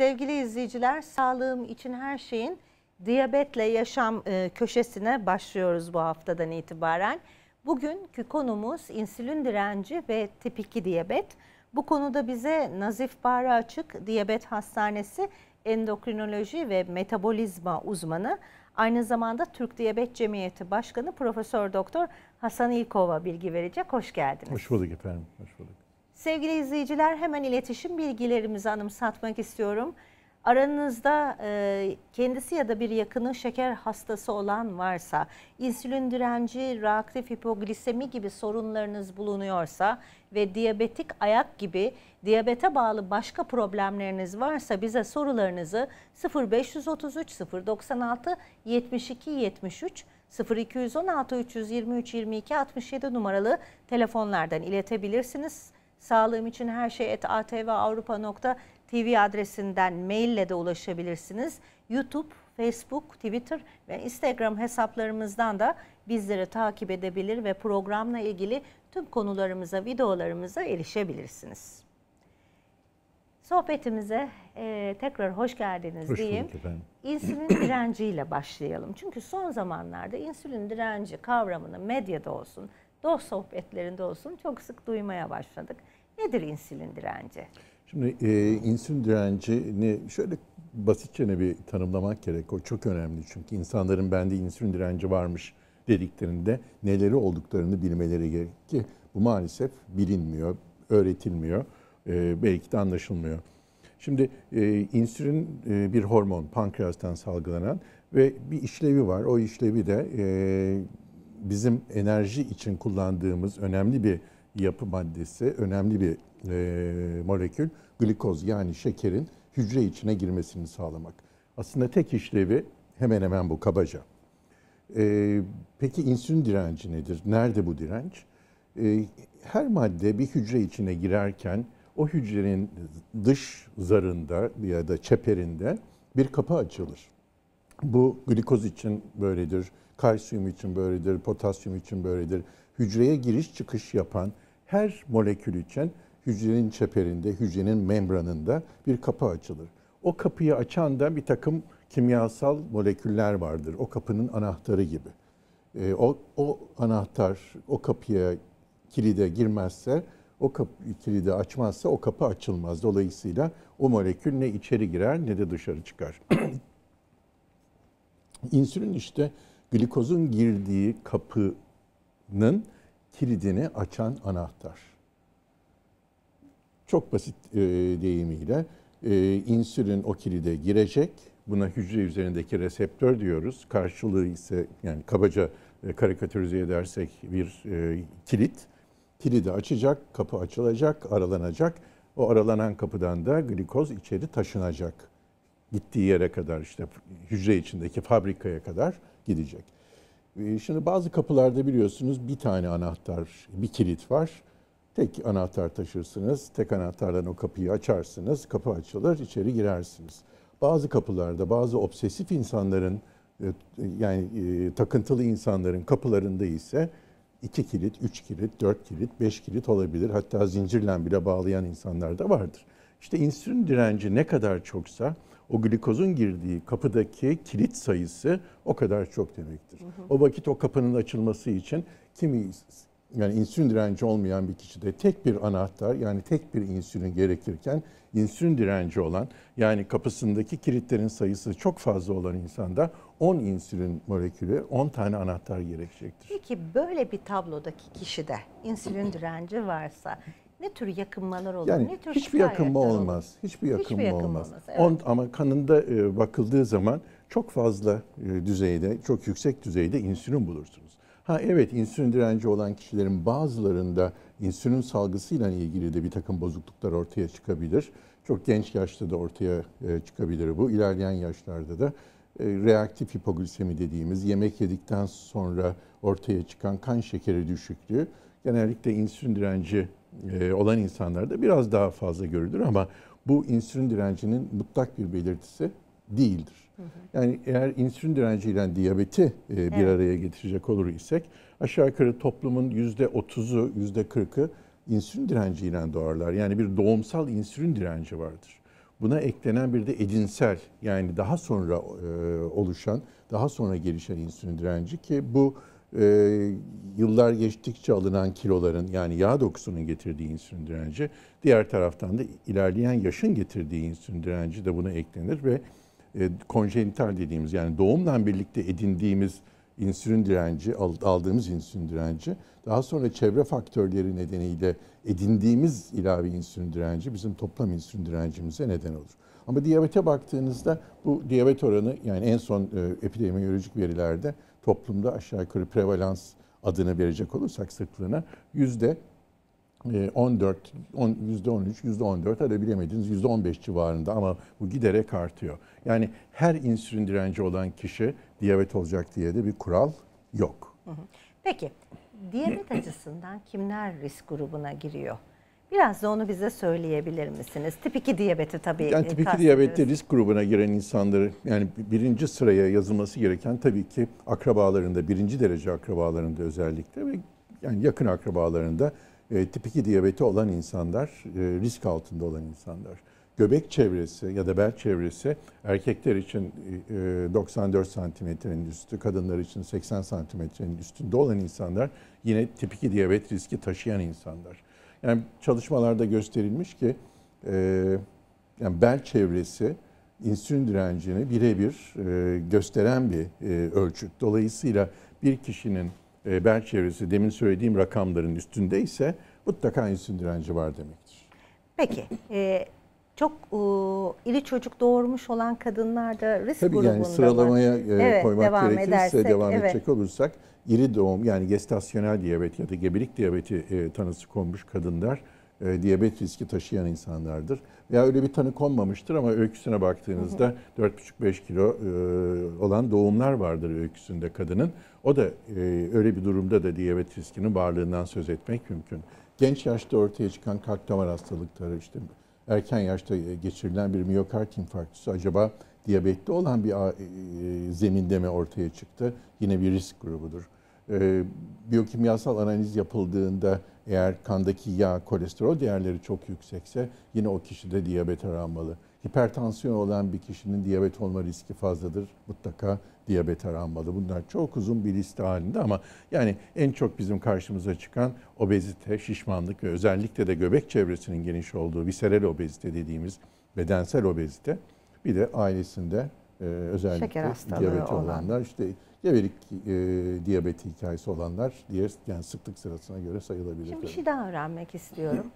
Sevgili izleyiciler, Sağlığım İçin Her Şey'in Diyabetle Yaşam köşesine başlıyoruz bu haftadan itibaren. Bugünkü konumuz insülin direnci ve tip 2 diyabet. Bu konuda bize Nazif Bağrıaçık Diyabet Hastanesi Endokrinoloji ve Metabolizma uzmanı, aynı zamanda Türk Diyabet Cemiyeti Başkanı Prof. Dr. Hasan İlkova bilgi verecek. Hoş geldiniz. Hoş bulduk efendim. Hoş bulduk. Sevgili izleyiciler, hemen iletişim bilgilerimizi anımsatmak istiyorum. Aranızda kendisi ya da bir yakını şeker hastası olan varsa, insülin direnci, reaktif hipoglisemi gibi sorunlarınız bulunuyorsa ve diyabetik ayak gibi diyabete bağlı başka problemleriniz varsa bize sorularınızı 0533 096 72 73 0216 323 22 67 numaralı telefonlardan iletebilirsiniz. Sağlığım için her şey @atvavrupa.tv adresinden maille de ulaşabilirsiniz. YouTube, Facebook, Twitter ve Instagram hesaplarımızdan da bizleri takip edebilir ve programla ilgili tüm konularımıza, videolarımıza erişebilirsiniz. Sohbetimize tekrar hoş geldiniz diyeyim. İnsülin direnciyle başlayalım. Çünkü son zamanlarda insülin direnci kavramını medyada olsun, dost sohbetlerinde olsun çok sık duymaya başladık. Nedir insülin direnci? Şimdi insülin direncini şöyle basitçe bir tanımlamak gerek. O çok önemli çünkü insanların bende insülin direnci varmış dediklerinde neleri olduklarını bilmeleri gerek ki bu maalesef bilinmiyor, öğretilmiyor, belki de anlaşılmıyor. Şimdi insülin bir hormon, pankreastan salgılanan ve bir işlevi var. O işlevi de bizim enerji için kullandığımız önemli bir yapı maddesi, önemli bir molekül glikoz, yani şekerin hücre içine girmesini sağlamak. Aslında tek işlevi hemen hemen bu kabaca. Peki insülin direnci nedir? Nerede bu direnç? Her madde bir hücre içine girerken o hücrenin dış zarında ya da çeperinde bir kapı açılır. Bu glikoz için böyledir, kalsiyum için böyledir, potasyum için böyledir. Hücreye giriş çıkış yapan her molekül için hücrenin çeperinde, hücrenin membranında bir kapı açılır. O kapıyı açan da bir takım kimyasal moleküller vardır. O kapının anahtarı gibi. O anahtar o kapıya, kilide girmezse, o kilidi açmazsa o kapı açılmaz. Dolayısıyla o molekül ne içeri girer ne de dışarı çıkar. İnsülin işte glikozun girdiği kapının kilidini açan anahtar. Çok basit deyimiyle insülin o kilide girecek. Buna hücre üzerindeki reseptör diyoruz. Karşılığı ise, yani kabaca karikatürize edersek, bir kilit. Kilidi açacak, kapı açılacak, aralanacak. O aralanan kapıdan da glikoz içeri taşınacak. Gittiği yere kadar, işte hücre içindeki fabrikaya kadar gidecek. Şimdi bazı kapılarda biliyorsunuz bir tane anahtar, bir kilit var. Tek anahtar taşırsınız, tek anahtardan o kapıyı açarsınız, kapı açılır, içeri girersiniz. Bazı kapılarda, bazı obsesif insanların, yani takıntılı insanların kapılarında ise 2 kilit, 3 kilit, 4 kilit, 5 kilit olabilir. Hatta zincirle bile bağlayan insanlar da vardır. İşte insülin direnci ne kadar çoksa o glikozun girdiği kapıdaki kilit sayısı o kadar çok demektir. Hı hı. O vakit o kapının açılması için yani insülin direnci olmayan bir kişide tek bir anahtar, yani tek bir insülin gerekirken, insülin direnci olan, yani kapısındaki kilitlerin sayısı çok fazla olan insanda 10 insülin molekülü, 10 tane anahtar gerekecektir. Peki böyle bir tablodaki kişide insülin direnci varsa ne tür yakınmalar olur? Yani ne tür hiçbir yakınma olmaz. Evet. Ama kanında bakıldığı zaman çok fazla düzeyde, çok yüksek düzeyde insülin bulursunuz. Ha evet, insülin direnci olan kişilerin bazılarında insülin salgısıyla ilgili de bir takım bozukluklar ortaya çıkabilir. Çok genç yaşta da ortaya çıkabilir bu. İlerleyen yaşlarda da reaktif hipoglisemi dediğimiz, yemek yedikten sonra ortaya çıkan kan şekeri düşüklüğü, genellikle insülin direnci olan insanlarda biraz daha fazla görülür ama bu insülin direncinin mutlak bir belirtisi değildir. Hı hı. Yani eğer insülin direnciyle diyabeti bir araya getirecek olur isek, aşağı yukarı toplumun %30'u, %40'ı insülin direnciyle doğarlar. Yani bir doğumsal insülin direnci vardır. Buna eklenen bir de edinsel, yani daha sonra oluşan, daha sonra gelişen insülin direnci ki bu yıllar geçtikçe alınan kiloların, yani yağ dokusunun getirdiği insülin direnci, diğer taraftan da ilerleyen yaşın getirdiği insülin direnci de buna eklenir ve konjenital dediğimiz, yani doğumdan birlikte edindiğimiz insülin direnci, aldığımız insülin direnci, daha sonra çevre faktörleri nedeniyle edindiğimiz ilave insülin direnci bizim toplam insülin direncimize neden olur. Ama diyabete baktığınızda bu diyabet oranı, yani en son epidemiyolojik verilerde toplumda aşağı yukarı prevalans adını verecek olursak sıklığına %13, %14, hadi bilemediniz %15 civarında, ama bu giderek artıyor. Yani her insülin direnci olan kişi diyabet olacak diye de bir kural yok. Peki diyabet açısından kimler risk grubuna giriyor? Biraz da onu bize söyleyebilir misiniz? Tip 2 diyabeti tabii. Yani tip 2 diyabette risk grubuna giren insanları, yani birinci sıraya yazılması gereken tabii ki akrabalarında, birinci derece akrabalarında özellikle ve yani yakın akrabalarında tip 2 diyabeti olan insanlar, risk altında olan insanlar. Göbek çevresi ya da bel çevresi erkekler için 94 santimetrenin üstü, kadınlar için 80 santimetrenin üstünde olan insanlar yine tip 2 diyabet riski taşıyan insanlar. Yani çalışmalarda gösterilmiş ki yani bel çevresi insülin direncini birebir gösteren bir ölçüt. Dolayısıyla bir kişinin bel çevresi demin söylediğim rakamların üstündeyse mutlaka insülin direnci var demektir. Peki çok iri çocuk doğurmuş olan kadınlar da risk grubunda. Tabii yani sıralamaya koymak gerekirse devam edecek olursak iri doğum, yani gestasyonel diyabet ya da gebelik diyabeti tanısı konmuş kadınlar diyabet riski taşıyan insanlardır. Veya öyle bir tanı konmamıştır ama öyküsüne babaktığınızda 4,5-5 kilo olan doğumlar vardır öyküsünde kadının. O da öyle bir durumda da diyabet riskinin varlığından söz etmek mümkün. Genç yaşta ortaya çıkan kalp damar hastalıkları, işte erken yaşta geçirilen bir miyokard infarktüsü acaba diyabetli olan bir zeminde mi ortaya çıktı? Yine bir risk grubudur. Biyokimyasal analiz yapıldığında eğer kandaki yağ, kolesterol değerleri çok yüksekse yine o kişi de diyabet aranmalı. Hipertansiyon olan bir kişinin diyabet olma riski fazladır. Mutlaka diyabet aranmalı. Bunlar çok uzun bir liste halinde ama yani en çok bizim karşımıza çıkan obezite, şişmanlık ve özellikle de göbek çevresinin geniş olduğu viseral obezite dediğimiz bedensel obezite. Bir de ailesinde özellikle diyabeti olanlar, işte gebelik diyabeti hikayesi olanlar diye, yani sıklık sırasına göre sayılabilir. Şimdi bir şey daha öğrenmek istiyorum.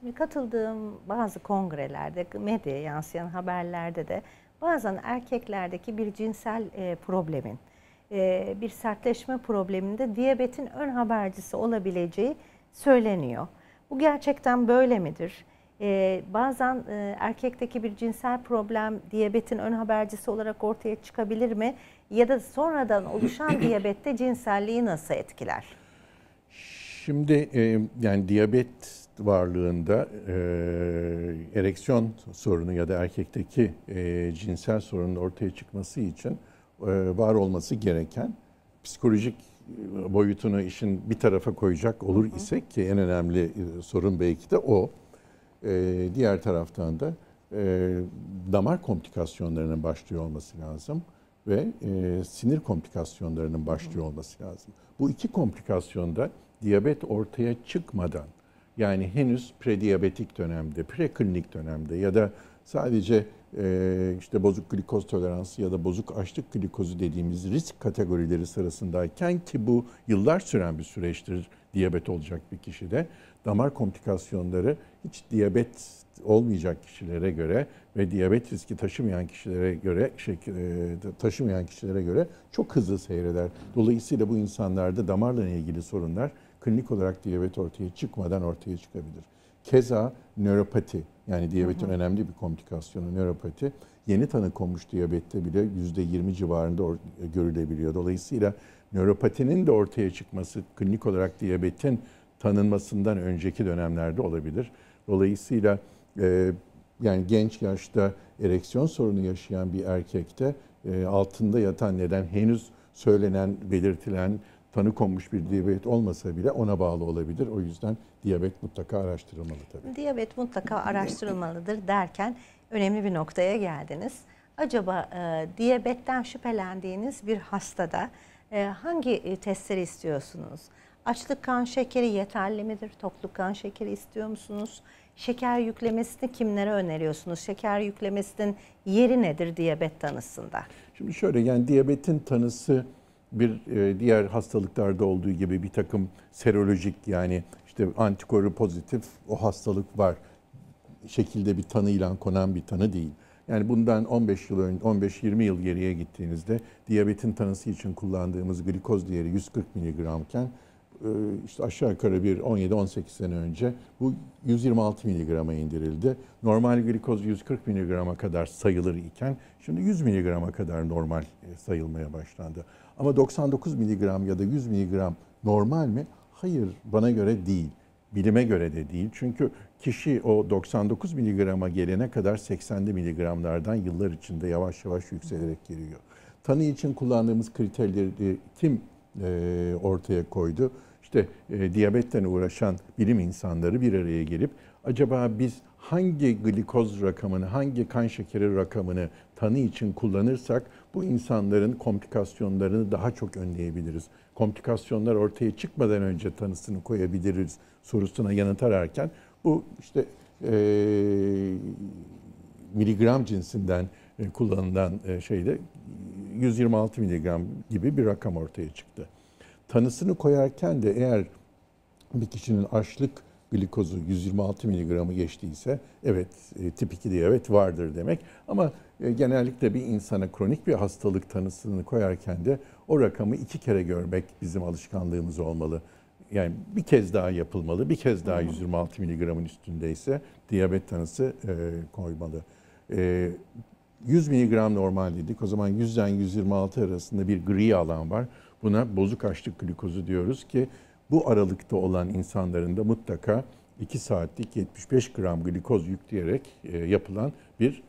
Şimdi katıldığım bazı kongrelerde, medyaya yansıyan haberlerde de bazen erkeklerdeki bir cinsel problemin, bir sertleşme probleminde diyabetin ön habercisi olabileceği söyleniyor. Bu gerçekten böyle midir? Bazen erkekteki bir cinsel problem diyabetin ön habercisi olarak ortaya çıkabilir mi? Ya da sonradan oluşan diyabette cinselliği nasıl etkiler? Şimdi yani diyabet varlığında ereksiyon sorunu ya da erkekteki cinsel sorunun ortaya çıkması için var olması gereken psikolojik boyutunu işin bir tarafa koyacak olur isek ki en önemli sorun belki de o. Diğer taraftan da damar komplikasyonlarının başlıyor olması lazım ve sinir komplikasyonlarının başlıyor olması lazım. Bu iki komplikasyonda diyabet ortaya çıkmadan, yani henüz prediyabetik dönemde, preklinik dönemde ya da sadece işte bozuk glikoz toleransı ya da bozuk açlık glikozu dediğimiz risk kategorileri sırasındayken, ki bu yıllar süren bir süreçtir diyabet olacak bir kişide, damar komplikasyonları hiç diyabet olmayacak kişilere göre ve diyabet riski taşımayan kişilere göre çok hızlı seyreder. Dolayısıyla bu insanlarda damarla ilgili sorunlar klinik olarak diyabet ortaya çıkmadan ortaya çıkabilir. Keza nöropati, yani diyabetin önemli bir komplikasyonu nöropati, yeni tanı konmuş diyabette bile %20 civarında görülebiliyor. Dolayısıyla nöropatinin de ortaya çıkması klinik olarak diyabetin tanınmasından önceki dönemlerde olabilir. Dolayısıyla yani genç yaşta ereksiyon sorunu yaşayan bir erkekte altında yatan neden henüz söylenen, belirtilen, tanı konmuş bir diyabet olmasa bile ona bağlı olabilir. O yüzden diyabet mutlaka araştırılmalı tabii. Diyabet mutlaka araştırılmalıdır derken önemli bir noktaya geldiniz. Acaba diyabetten şüphelendiğiniz bir hastada hangi testleri istiyorsunuz? Açlık kan şekeri yeterli midir? Tokluk kan şekeri istiyor musunuz? Şeker yüklemesini kimlere öneriyorsunuz? Şeker yüklemesinin yeri nedir diyabet tanısında? Şimdi şöyle, yani diyabetin tanısı bir diğer hastalıklarda olduğu gibi bir takım serolojik, yani işte antikoru pozitif o hastalık var şekilde bir tanıyla konan bir tanı değil. Yani bundan 15 yıl önce, 15-20 yıl geriye gittiğinizde diyabetin tanısı için kullandığımız glikoz değeri 140 mg'ken işte aşağı yukarı bir 17-18 sene önce bu 126 mg'a indirildi. Normal glikoz 140 mg'a kadar sayılır iken şimdi 100 mg'a kadar normal sayılmaya başlandı. Ama 99 mg ya da 100 mg normal mi? Hayır, bana göre değil. Bilime göre de değil. Çünkü kişi o 99 mg'a gelene kadar 80'li mg'lardan yıllar içinde yavaş yavaş yükselerek geliyor. Tanı için kullandığımız kriterleri kim ortaya koydu? İşte diyabetten uğraşan bilim insanları bir araya gelip acaba biz hangi glikoz rakamını, hangi kan şekeri rakamını tanı için kullanırsak bu insanların komplikasyonlarını daha çok önleyebiliriz. Komplikasyonlar ortaya çıkmadan önce tanısını koyabiliriz sorusuna yanıt ararken bu işte miligram cinsinden kullanılan şeyde 126 miligram gibi bir rakam ortaya çıktı. Tanısını koyarken de eğer bir kişinin açlık glikozu 126 mg'ı geçtiyse evet tip 2 diyabet vardır demek. Ama genellikle bir insana kronik bir hastalık tanısını koyarken de o rakamı 2 kere görmek bizim alışkanlığımız olmalı. Yani bir kez daha yapılmalı, bir kez daha 126 mg'ın üstündeyse diyabet tanısı koymalı. 100 mg normal dedik, o zaman 100'den 126 arasında bir gri alan var. Buna bozuk açlık glikozu diyoruz ki bu aralıkta olan insanların da mutlaka 2 saatlik 75 gram glikoz yükleyerek yapılan bir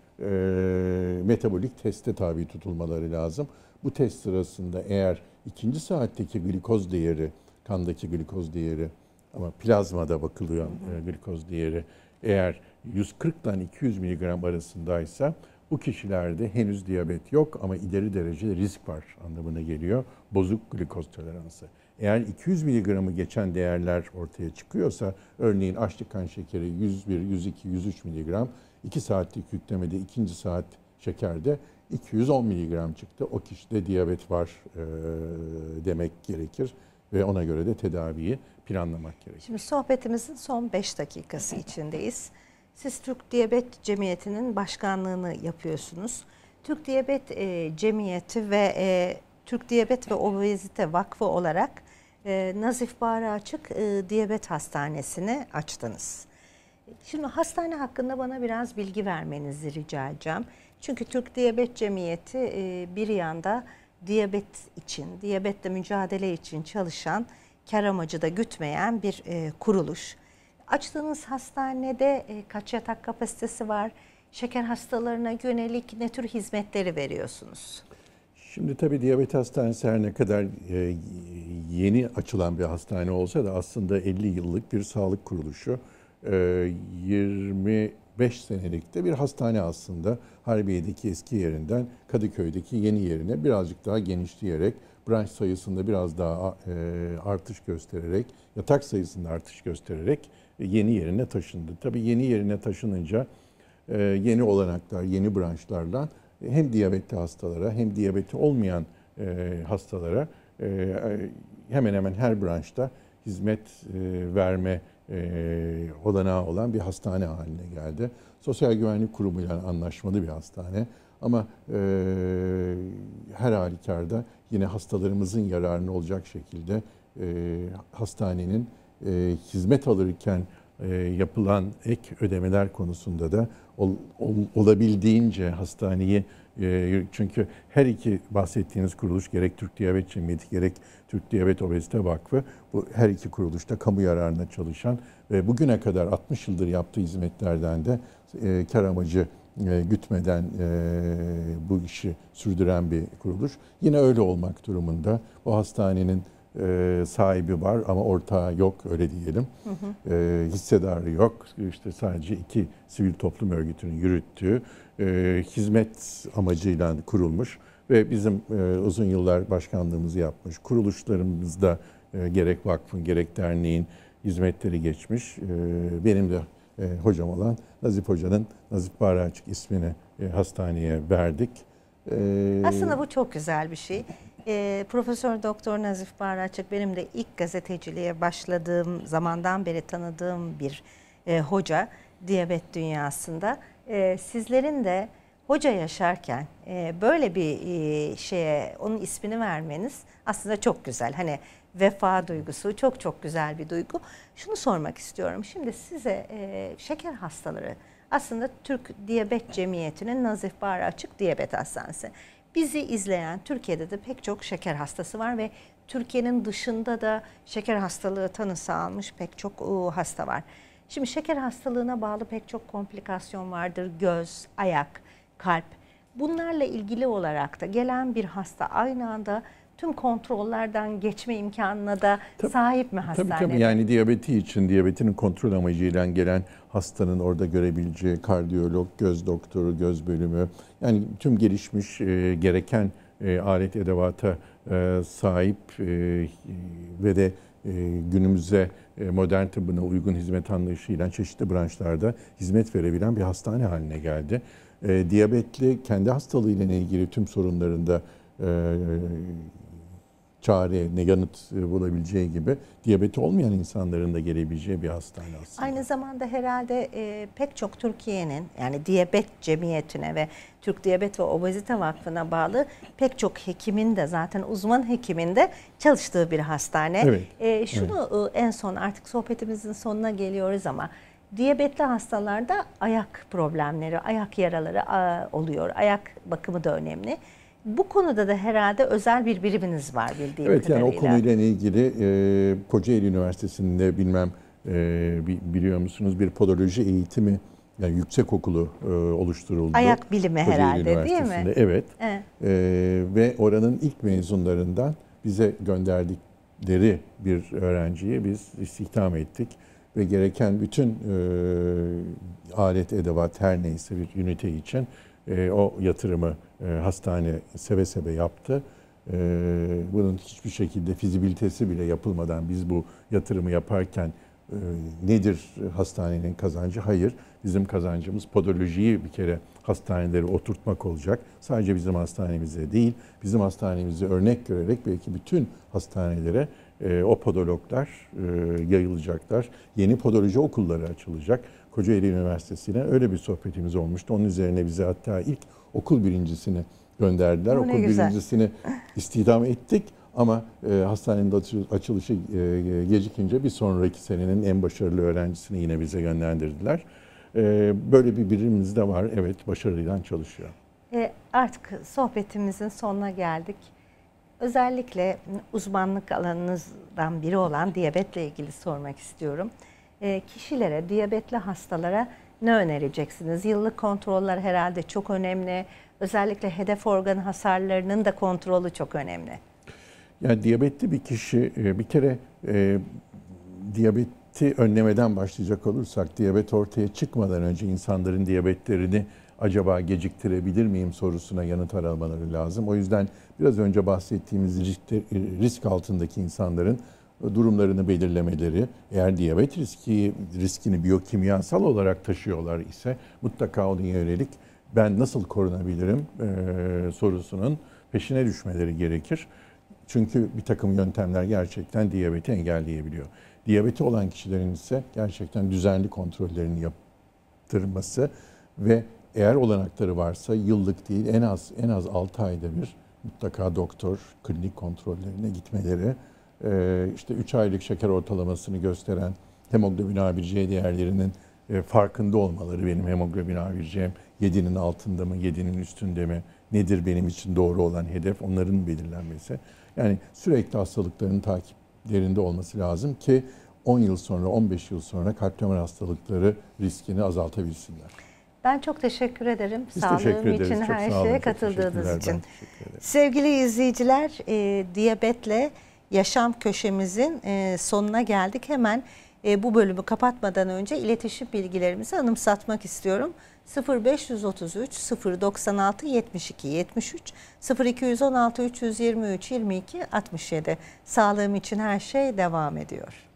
metabolik teste tabi tutulmaları lazım. Bu test sırasında eğer 2. saatteki glikoz değeri, kandaki glikoz değeri ama plazmada bakılıyor glikoz değeri eğer 140'dan 200 mg arasındaysa bu kişilerde henüz diyabet yok ama ileri derecede risk var anlamına geliyor. Bozuk glikoz toleransı. Eğer 200 mg'ı geçen değerler ortaya çıkıyorsa, örneğin açlık kan şekeri 101, 102, 103 mg, 2 saatlik yüklemede 2. saat şekerde 210 mg çıktı. O kişide diyabet var demek gerekir ve ona göre de tedaviyi planlamak gerekir. Şimdi sohbetimizin son 5 dakikası içindeyiz. Siz Türk Diyabet Cemiyeti'nin başkanlığını yapıyorsunuz. Türk Diyabet Cemiyeti ve Türk Diyabet ve Obezite Vakfı olarak Nazif Bağrıaçık Diyabet Hastanesi'ni açtınız. Şimdi hastane hakkında bana biraz bilgi vermenizi rica edeceğim. Çünkü Türk Diyabet Cemiyeti bir yanda diyabet için, diyabetle mücadele için çalışan, kar amacı da gütmeyen bir kuruluş. Açtığınız hastanede kaç yatak kapasitesi var? Şeker hastalarına yönelik ne tür hizmetleri veriyorsunuz? Şimdi tabii diyabet hastanesi her ne kadar yeni açılan bir hastane olsa da aslında 50 yıllık bir sağlık kuruluşu. 25 senelik de bir hastane aslında. Harbiye'deki eski yerinden Kadıköy'deki yeni yerine birazcık daha genişleyerek, branş sayısında biraz daha artış göstererek, yatak sayısında artış göstererek yeni yerine taşındı. Tabii yeni yerine taşınınca yeni olanaklar, yeni branşlarla hem diyabetli hastalara hem diyabeti olmayan hastalara hemen hemen her branşta hizmet verme olanağı olan bir hastane haline geldi. Sosyal Güvenlik Kurumu ile anlaşmalı bir hastane ama her halükarda yine hastalarımızın yararına olacak şekilde hastanenin hizmet alırken yapılan ek ödemeler konusunda da olabildiğince hastaneyi, çünkü her iki bahsettiğiniz kuruluş, gerek Türk Diyabet Cemiyeti gerek Türk Diyabet Obezite Vakfı, bu her iki kuruluşta kamu yararına çalışan ve bugüne kadar 60 yıldır yaptığı hizmetlerden de kar amacı gütmeden bu işi sürdüren bir kuruluş. Yine öyle olmak durumunda bu hastanenin sahibi var ama ortağı yok, öyle diyelim. Hissedarı yok. İşte sadece iki sivil toplum örgütünün yürüttüğü hizmet amacıyla kurulmuş ve bizim uzun yıllar başkanlığımızı yapmış. Kuruluşlarımızda gerek vakfın gerek derneğin hizmetleri geçmiş. Benim de hocam olan Nazif Hoca'nın Nazif Bağrıaçık ismini hastaneye verdik. Aslında bu çok güzel bir şey. Profesör Doktor Nazif Bağrıaçık benim de ilk gazeteciliğe başladığım zamandan beri tanıdığım bir hoca diyabet dünyasında. Sizlerin de hoca yaşarken böyle bir şeye onun ismini vermeniz aslında çok güzel. Hani vefa duygusu çok güzel bir duygu. Şunu sormak istiyorum. Şimdi size şeker hastaları aslında Türk Diyabet Cemiyeti'nin Nazif Bağrıaçık Diyabet Hastanesi. Bizi izleyen Türkiye'de de pek çok şeker hastası var ve Türkiye'nin dışında da şeker hastalığı tanısı almış pek çok hasta var. Şimdi şeker hastalığına bağlı pek çok komplikasyon vardır. Göz, ayak, kalp. Bunlarla ilgili olarak da gelen bir hasta aynı anda tüm kontrollerden geçme imkanına da sahip mi hastanede? Tabii yani diyabeti için, diyabetinin kontrol amacıyla gelen hastanın orada görebileceği kardiyolog, göz doktoru, göz bölümü, yani tüm gelişmiş gereken alet edevata sahip ve de günümüze modern tıbbına uygun hizmet anlayışıyla çeşitli branşlarda hizmet verebilen bir hastane haline geldi. Diyabetli kendi hastalığıyla ilgili tüm sorunlarında çare, ne yanıt bulabileceği gibi diyabeti olmayan insanların da gelebileceği bir hastane aslında. Aynı zamanda herhalde pek çok Türkiye'nin yani Diyabet Cemiyeti'ne ve Türk Diyabet ve Obezite Vakfı'na bağlı pek çok hekimin de zaten uzman hekimin de çalıştığı bir hastane. Evet. En son artık sohbetimizin sonuna geliyoruz ama diyabetli hastalarda ayak problemleri, ayak yaraları oluyor. Ayak bakımı da önemli. Bu konuda da herhalde özel bir biriminiz var bildiğim kadarıyla. Yani o konuyla ilgili Kocaeli Üniversitesi'nde bilmem biliyor musunuz bir podoloji eğitimi yani yüksekokulu oluşturuldu. Ayak bilimi Kocaeli herhalde değil mi? Evet. Ve oranın ilk mezunlarından bize gönderdikleri bir öğrenciyi biz istihdam ettik. Ve gereken bütün alet, edevat her neyse bir ünite için o yatırımı hastane seve seve yaptı. Bunun hiçbir şekilde fizibilitesi bile yapılmadan biz bu yatırımı yaparken nedir hastanenin kazancı? Hayır. Bizim kazancımız podolojiyi bir kere hastanelere oturtmak olacak. Sadece bizim hastanemize değil, bizim hastanemizi örnek görerek belki bütün hastanelere o podologlar yayılacaklar. Yeni podoloji okulları açılacak. Kocaeli Üniversitesi'ne öyle bir sohbetimiz olmuştu. Onun üzerine bize hatta ilk okul birincisini gönderdiler. Okul birincisini istihdam ettik ama hastanenin açılışı gecikince bir sonraki senenin en başarılı öğrencisini yine bize yönlendirdiler. Böyle bir birimimiz de var. Evet, başarıyla çalışıyor. Artık sohbetimizin sonuna geldik. Özellikle uzmanlık alanınızdan biri olan diyabetle ilgili sormak istiyorum. Kişilere, diyabetli hastalara ne önereceksiniz? Yıllık kontroller herhalde çok önemli. Özellikle hedef organ hasarlarının da kontrolü çok önemli. Yani diyabetli bir kişi bir kere diyabeti önlemeden başlayacak olursak, diyabet ortaya çıkmadan önce insanların diyabetlerini acaba geciktirebilir miyim sorusuna yanıt aramaları lazım. O yüzden biraz önce bahsettiğimiz risk altındaki insanların durumlarını belirlemeleri, eğer diyabet riskini biyokimyasal olarak taşıyorlar ise mutlaka ona yönelik ben nasıl korunabilirim sorusunun peşine düşmeleri gerekir. Çünkü bir takım yöntemler gerçekten diyabeti engelleyebiliyor. Diyabeti olan kişilerin ise gerçekten düzenli kontrollerini yaptırması ve eğer olanakları varsa yıllık değil en az 6 ayda bir mutlaka doktor klinik kontrollerine gitmeleri, işte 3 aylık şeker ortalamasını gösteren hemoglobin A1C değerlerinin farkında olmaları, benim hemoglobin A1C'm 7'nin altında mı, 7'nin üstünde mi, nedir benim için doğru olan hedef, onların belirlenmesi. Yani sürekli hastalıkların takiplerinde olması lazım ki 10 yıl sonra, 15 yıl sonra kalp damar hastalıkları riskini azaltabilsinler. Ben çok teşekkür ederim. Biz Sağlığım için her şeye katıldığınız için. Sevgili izleyiciler, diyabetle yaşam köşemizin sonuna geldik. Hemen bu bölümü kapatmadan önce iletişim bilgilerimizi anımsatmak istiyorum. 0533 096 72 73 0216 323 22 67. Sağlığım için her şey devam ediyor.